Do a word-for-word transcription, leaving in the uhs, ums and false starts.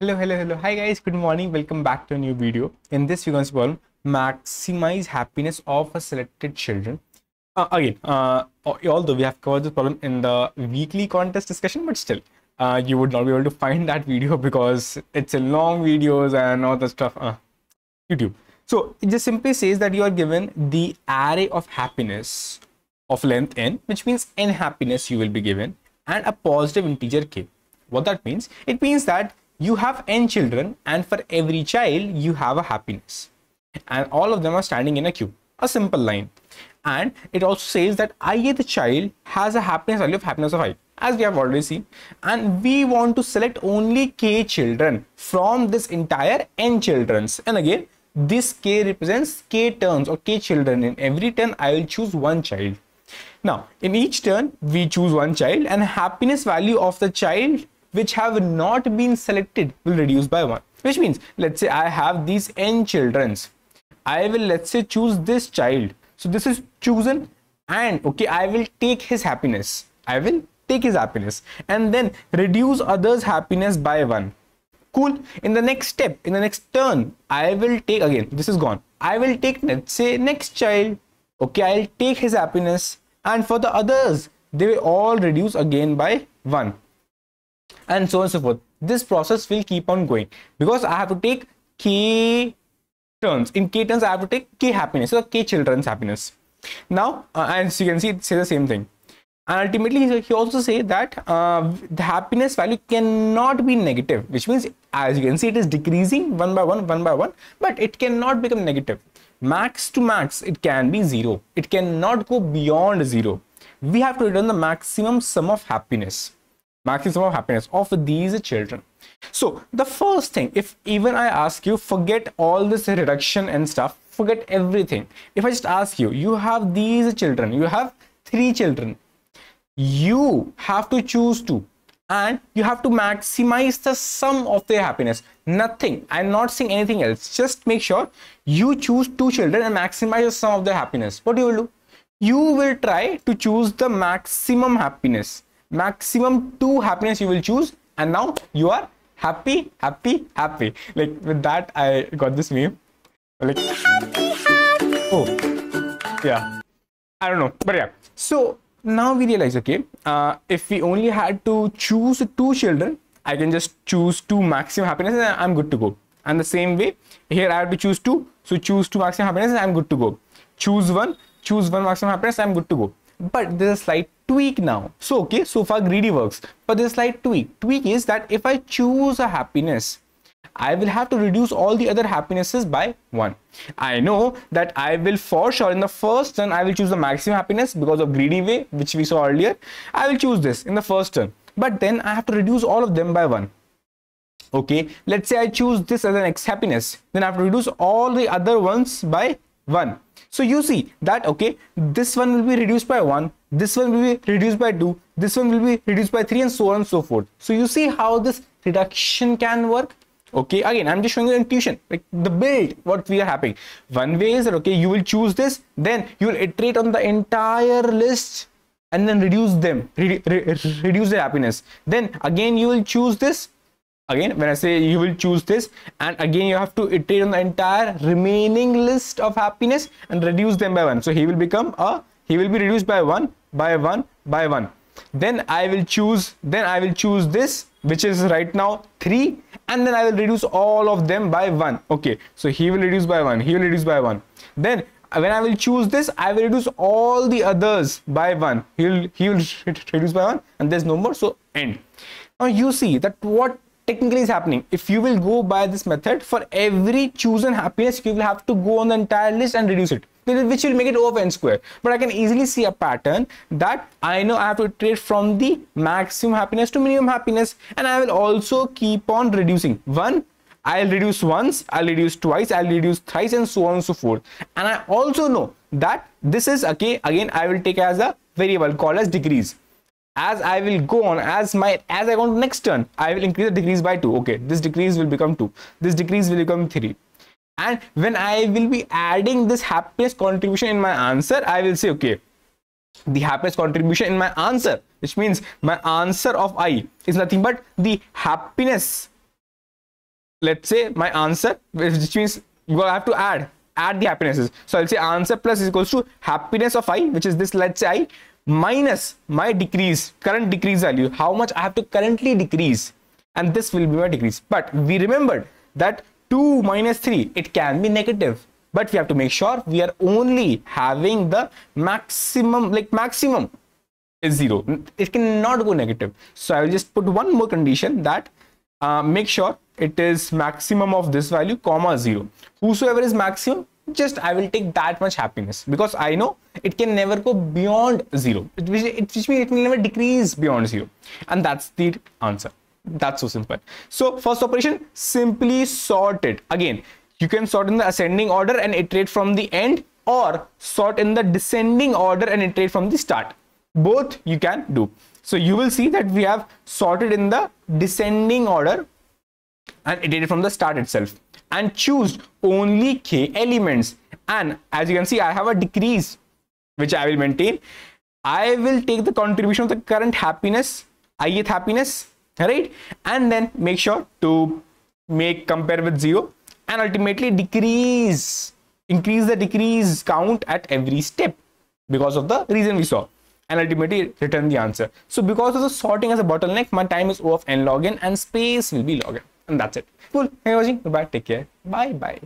Hello, hello, hello. Hi guys, good morning. Welcome back to a new video. In this we're going to problem, maximize happiness of a selected children. Uh, again, uh, although we have covered this problem in the weekly contest discussion, but still, uh, you would not be able to find that video because it's a long videos and all the stuff. Uh, YouTube. So it just simply says that you are given the array of happiness of length n, which means n happiness you will be given, and a positive integer k. What that means? It means that you have n children, and for every child you have a happiness, and all of them are standing in a queue. A simple line. And it also says that ith child has a happiness value of happiness of I, as we have already seen, and we want to select only k children from this entire n children's. And again, this k represents k turns or k children. In every turn I will choose one child. Now in each turn we choose one child, and happiness value of the child which have not been selected will reduce by one, which means let's say I have these n children's. I will let's say choose this child. So this is chosen, and okay, I will take his happiness. I will take his happiness and then reduce others' happiness by one. Cool. In the next step, in the next turn, I will take again. This is gone. I will take let's say next child. Okay, I'll take his happiness, and for the others, they will all reduce again by one. And so on and so forth. This process will keep on going because I have to take k turns. In k turns I have to take k happiness, so k children's happiness. Now uh, as you can see, it says the same thing, and ultimately he also say that uh, the happiness value cannot be negative, which means as you can see it is decreasing one by one one by one, but it cannot become negative. Max to max it can be zero. It cannot go beyond zero. We have to return the maximum sum of happiness maximum of happiness of these children. So the first thing, if even I ask you, forget all this reduction and stuff, forget everything. If I just ask you, you have these children, you have three children, you have to choose two, and you have to maximize the sum of their happiness. Nothing, I'm not saying anything else. Just make sure you choose two children and maximize the sum of their happiness. What do you will do? You will try to choose the maximum happiness. Maximum two happiness you will choose, and now you are happy, happy, happy. Like with that, I got this meme. Like happy, happy. Oh, yeah. I don't know, but yeah. So now we realize, okay, uh, if we only had to choose two children, I can just choose two maximum happiness, and I'm good to go. And the same way here, I have to choose two, so choose two maximum happiness, and I'm good to go. Choose one, choose one maximum happiness, I'm good to go. But there's a slight tweak now. So okay, so far greedy works, but there's a slight tweak. Tweak is that if I choose a happiness, I will have to reduce all the other happinesses by one. I know that I will for sure in the first turn I will choose the maximum happiness because of greedy way which we saw earlier. I will choose this in the first turn, but then I have to reduce all of them by one. Okay, let's say I choose this as the next happiness, then I have to reduce all the other ones by one. So you see that okay, this one will be reduced by one, this one will be reduced by two, this one will be reduced by three, and so on and so forth. So you see how this reduction can work. Okay, again I'm just showing you intuition, like the build what we are having. One way is that okay, you will choose this, then you will iterate on the entire list and then reduce them, re re reduce their happiness. Then again you will choose this. Again, when I say you will choose this, and again you have to iterate on the entire remaining list of happiness and reduce them by one. So he will become a, he will be reduced by one, by one, by one. Then I will choose, then I will choose this, which is right now three, and then I will reduce all of them by one. Okay, so he will reduce by one, he will reduce by one. Then when I will choose this, I will reduce all the others by one. He will, he will reduce by one, and there's no more, so end. Now you see that what technically is happening. If you will go by this method, for every chosen happiness you will have to go on the entire list and reduce it, which will make it over n square. But I can easily see a pattern that I know I have to iterate from the maximum happiness to minimum happiness, and I will also keep on reducing. One, I'll reduce once, I'll reduce twice, I'll reduce thrice, and so on and so forth. And I also know that this is okay, again I will take as a variable called as degrees. As I will go on, as my as I go on to next turn, I will increase the degrees by two. Okay, this degrees will become two, this degrees will become three. And when I will be adding this happiness contribution in my answer, I will say, okay, the happiness contribution in my answer, which means my answer of I is nothing but the happiness let's say my answer, which means I have to add add the happinesses. So I'll say answer plus is equals to happiness of I, which is this, let's say I, minus my decrease, current decrease value, how much I have to currently decrease, and this will be my decrease. But we remembered that two minus three, it can be negative, but we have to make sure we are only having the maximum, like maximum is zero, it cannot go negative. So I will just put one more condition that uh, make sure it is maximum of this value comma zero. Whosoever is maximum, just I will take that much happiness, because I know it can never go beyond zero, it, it, which means it will never decrease beyond zero, and that's the answer. That's so simple. So first operation, simply sort it. Again, you can sort in the ascending order and iterate from the end, or sort in the descending order and iterate from the start. Both you can do. So you will see that we have sorted in the descending order and iterated from the start itself, and choose only k elements. And as you can see, I have a decrease which I will maintain. I will take the contribution of the current happiness, ith happiness, right, and then make sure to make compare with zero, and ultimately decrease, increase the decrease count at every step because of the reason we saw, and ultimately return the answer. So because of the sorting as a bottleneck, my time is O of n log n and space will be log n, and that's it. Cool. Thank you for watching. Goodbye. Take care. Bye bye.